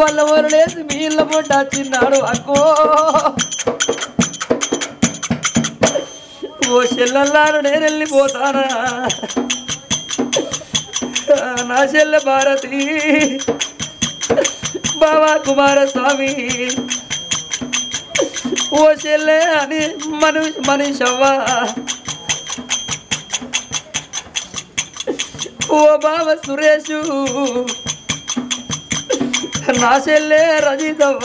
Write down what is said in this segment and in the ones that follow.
వల్ల వరులేసి మీ ఇళ్ళ పొంట వచ్చిన్నాడు అక్కో. ఓ చెల్లెల్లారు నేను వెళ్ళిపోతానా? నా చెల్లె భారతి, బాబా కుమారస్వామి, ఓ చెల్లె అని మనిషవ్వా, ఓ బాబా సురేషు, నా చెల్లె రజితవ్వ,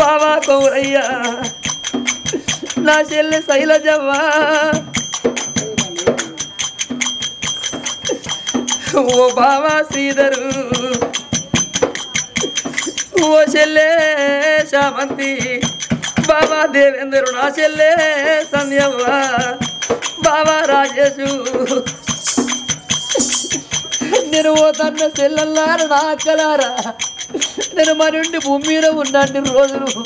బాబా కౌరయ్య, నా చెల్లె శైలజవ్వ, ఓ బాబా శ్రీధరు, ఓ చెల్లె శామంతి, బాబా దేవేందరు, నా చెల్లె సంధ్యవ్వ, బాబా రాజేశు. నేను పోతాన్న చెల్లెల్లారా, నా అక్కలారా, నేను మా నుండి భూమి మీద ఉన్నాను రోజులు.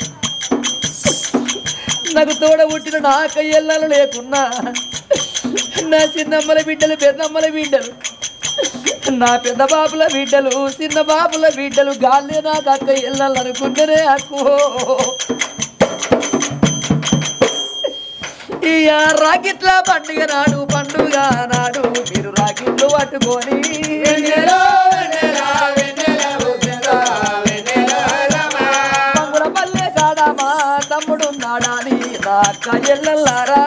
నాకు తోడ పుట్టిన నా అక్కయ్యలు లేకున్నా, నా చిన్నమ్మల బిడ్డలు, పెద్దమ్మల బిడ్డలు, నా పెద్ద బాబుల బిడ్డలు, చిన్న బాబుల బిడ్డలు గాలే నాకు అక్కయ్యలు అనుకుంటేనే అక్కో. ఇయ రాకిట్ల పండుగ నాడు, పండుగ నాడు మీరు రాకిట్లు పట్టుకొని పంగుల పల్లె కాడమా తమ్ముడు నాడాని రాక ఎల్లల్లారా,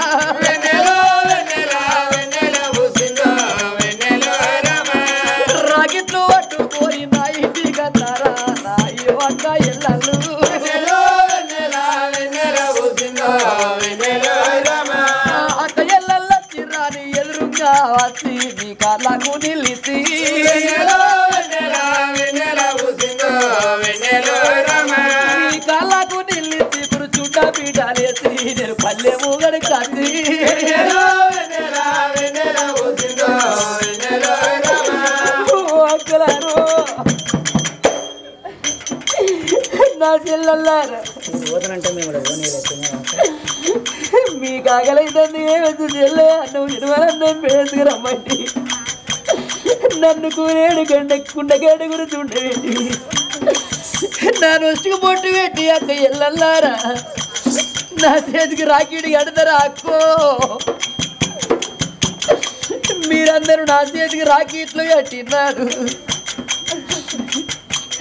రాకిట్లు పట్టుకొని నా ఇంటి కన్నారా, నా ఇవక్క ఎల్లలు నాకు నిలిచి కళ్ళకు నిలిచి ఇప్పుడు చుట్ట పీటాలేసి నేను పల్లె మూగడు కాచి అక్కలను నా చెల్లెల్లారా. మీ కాగలైతుంది ఏమి చెల్లె నువ్వు నిర్మలం పేసుకురమ్మండి, నన్ను కూరేడు గంట కుండగేడు గురించి ఉండేటి, నా నొచ్చుకు పొట్టు పెట్టి అక్క ఎల్లల్లారా, నా చేతికి రాకీడి కడతారా అక్కో? మీరందరూ నా చేతికి రాకీట్లు కట్టినారు,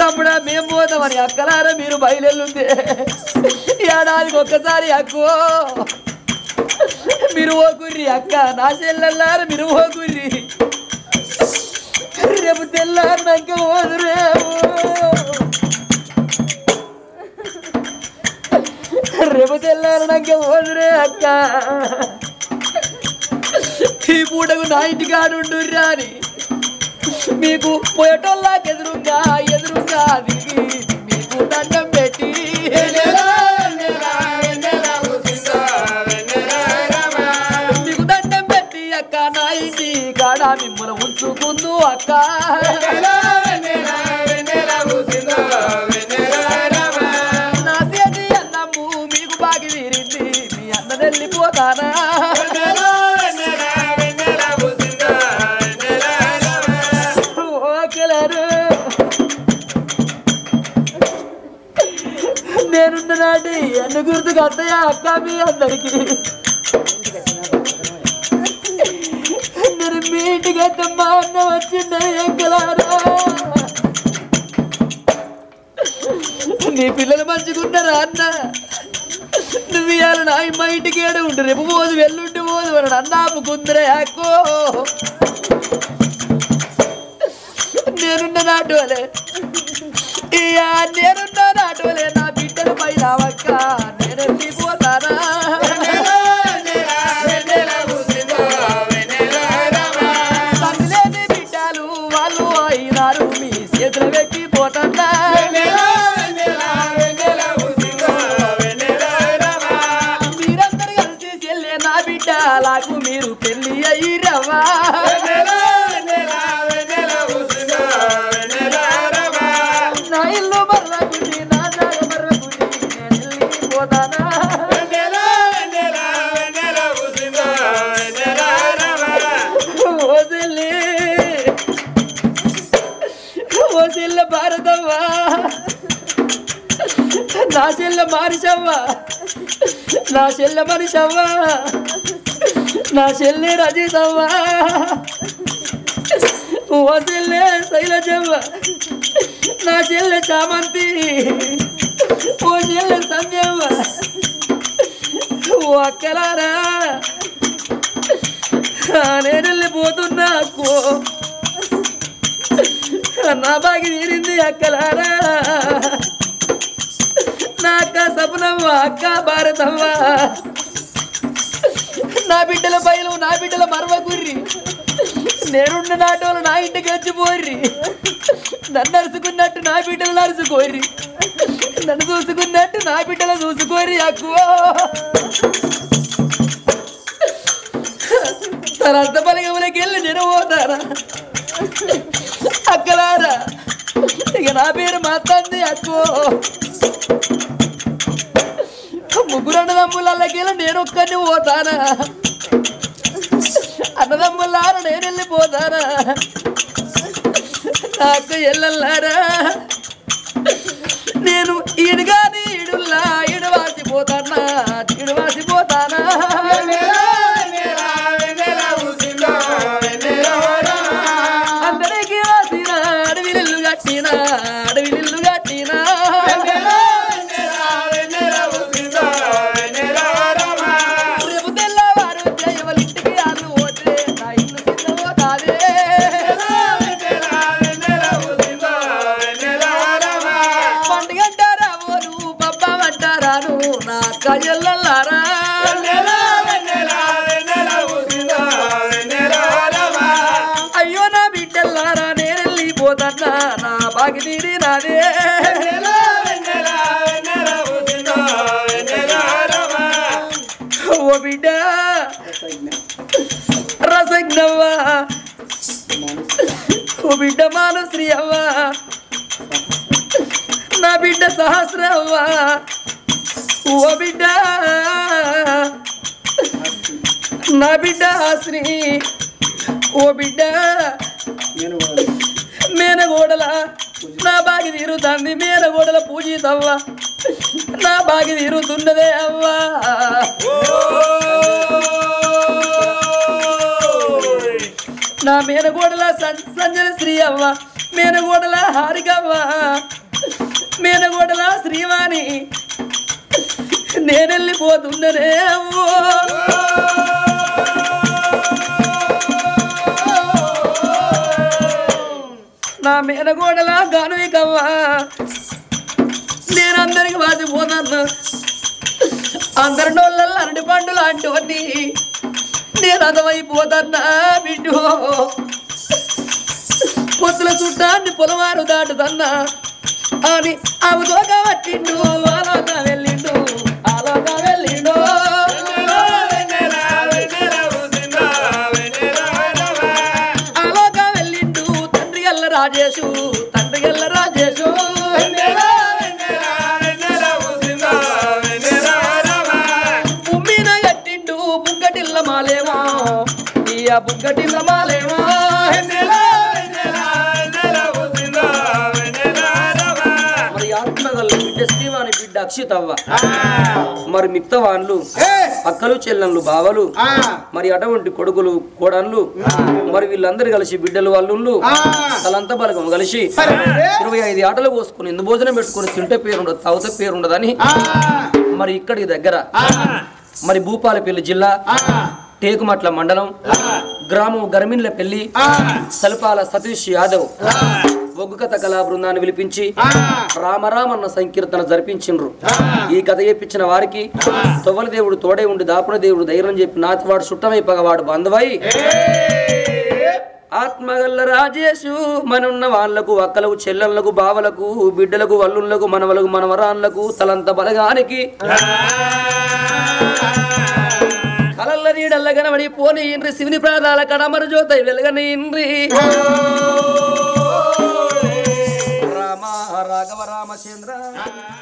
తమ్ముడా మేము పోతామని, అక్కలారా మీరు బయలుదేరుంది ఏడాదికి ఒక్కసారి అక్కో. మీరు ఓ గుర్రి అక్క, నా చెల్లెల్లారా మీరు ఓ గుర్రి, రేపు తెల్లారనాక ఓదురేవు, రేపు తెల్లారనాక ఓదురే అక్క, ఈ పూటకు నా ఇంటి కాడు ఉండుర్రా అని మీకు పోయేటోళ్ళకి ఎదురుగా ఎదురుగా దిగి మీకు దండం పెట్టి మిమ్మల ఉంచుకుందు అక్క. నా చేతి అన్నము మీకు బాగి వీరింది, మీ అన్న వెళ్ళిపోతానా? నేనున్న నాటి అన్ని గుర్తుకు వస్తాయా అక్క మీ అందరికి? మీ ఇంటికి అత్తమ్మ అన్న వచ్చిందా ఎక్కలారా? నీ పిల్లలు మంచిగున్నారా అన్న? నువ్వు ఇవాళ నా మా ఇంటికి ఏడు ఉండు, రేపు పోదు, వెల్లుండి పోదు అన్నాడు. అన్నాపు కుందరే అక్కో నేనున్న నాటువలే, నేనున్న నాటువలే, నా బిడ్డలు పై రావక్క నేనెళ్ళి పోతానా? నా చెల్ల మనిషవ్వా, నా చెల్ల మనిషవ్వా, నా చెల్లె రజితవ్వా, ఓ చెల్లె శైలజవ్వ, నా చెల్లె చామంతి, ఓ చెల్లె సంధ్యవ్వ, ఓ అక్కలారా నేను వెళ్ళిపోతున్నా అక్కో, నా బాగి తీరింది అక్కలారా. నా అక్క సపునవ్వ, అక్క భారతమ్మ, నా బిడ్డల బయలు, నా బిడ్డల మరవ గుర్రి, నేనున్న నాటోలు నా ఇంటికి వచ్చి పోర్రి, నన్ను అరుచుకున్నట్టు నా బిడ్డలను అరుచుకోర్రి, నన్ను చూసుకున్నట్టు నా బిడ్డలు చూసుకోర్రి అక్కువ. తన అంత పలికి వెళ్ళి నేను పోతారా అక్కలారా? ఇక నా పేరు మాత్రంది అక్కో, ముగ్గురు అన్నదమ్ములకి నేను ఒక్కడిని పోతానా? అన్నదమ్ములారా నేను వెళ్ళిపోతానా? నాకు ఎల్లల్లారా నేను ఈడుగాని ఈడుల్లా ఈడవాసిపోతానా? ఈడవాసిపోతానా? అందరికీ వాసినా అడవి నిల్లు కట్టినా, అడవి నిల్లు కట్టినా, కజల్లారా అయ్యో నా బిడ్డల్లారా నేనెళ్ళిపోతన్నా? నా బాగి తీరి నాదే, ఓ బిడ్డ రసజ్ఞవ్వా, ఓ బిడ్డ మానుశ్రీ అవ్వా, నా బిడ్డ సహస్రవ్వా, ఓ బిడ్డ నా బిడ్డ శ్రీ, ఓ బిడ్డ మేనగోడల నా బాగి తీరుతుంది, మేనగోడల పూజితవ్వా, నా బాగి తీరుతున్నదే అవ్వా. నా మేనగోడల సంజన శ్రీ అవ్వ, మేనగోడల హారికవ్వ, మేనగోడల శ్రీవాణి, నేనెళ్ళిపోతున్ననే అమ్మో. నా మేనగోడలా గానువికవ్వా, నేనందరికి వాసిపోతాను, అందరినోళ్ళ అరటి పండు లాంటివన్నీ నేను అదవైపోతానా బిడ్డో? పొత్తుల చుట్టాన్ని పొలవారు దాటుతన్నా అని అవుతోగా పట్టిండు, అలా వెళ్ళిండు, అలా వెళ్ళిండు, అలాగా వెళ్ళిండు. తండ్రి గల్ల రాజేశు, తండ్రి గల్ల రాజేశు, భూమిన కట్టిండు బుగ్గటిల్ల మాలేమో, ఇయ బుగ్గటిల్ల మాలేమో, అక్షితవ్వ మరి మిత్తవాన్లు అక్కలు చెల్లెళ్ళు బావలు మరి అటువంటి కొడుకులు కోడన్లు మరి వీళ్ళందరూ కలిసి బిడ్డలు వాళ్ళు తలంతా బలగం కలిసి 25 ఆటలు పోసుకొని ఇందు భోజనం పెట్టుకొని తింటే పేరు ఉండదు తావుతే పేరు ఉండదని మరి ఇక్కడికి దగ్గర మరి భూపాలపల్లి జిల్లా టేకుమట్ల మండలం గ్రామం గర్మిన్లపల్లి సల్పాల సతీష్ యాదవ్ ఒగ్గు కథ కళా బృందాన్ని పిలిపించి రామరామన్న సంకీర్తన జరిపించిండ్రు. ఈ కథ చెప్పించిన వారికి తొవ్వల దేవుడు తోడే ఉండి దాపున దేవుడు ధైర్యం చెప్పి నాతివాడు చుట్టమై పగవాడు బంధువై ఆత్మగల్ల రాజేశు మనున్న వాళ్లకు అక్కలకు చెల్లెళ్లకు బావలకు బిడ్డలకు వల్లుళ్లకు మనవలకు మనవరాన్లకు తలంత బలగానికి కలల్ల నీడల్ల గనవడి పోని ఇంద్రి శివుని ప్రాణాల కడమరు జ్యోతి వెలగని ఇంద్రి రాఘవ రామచంద్ర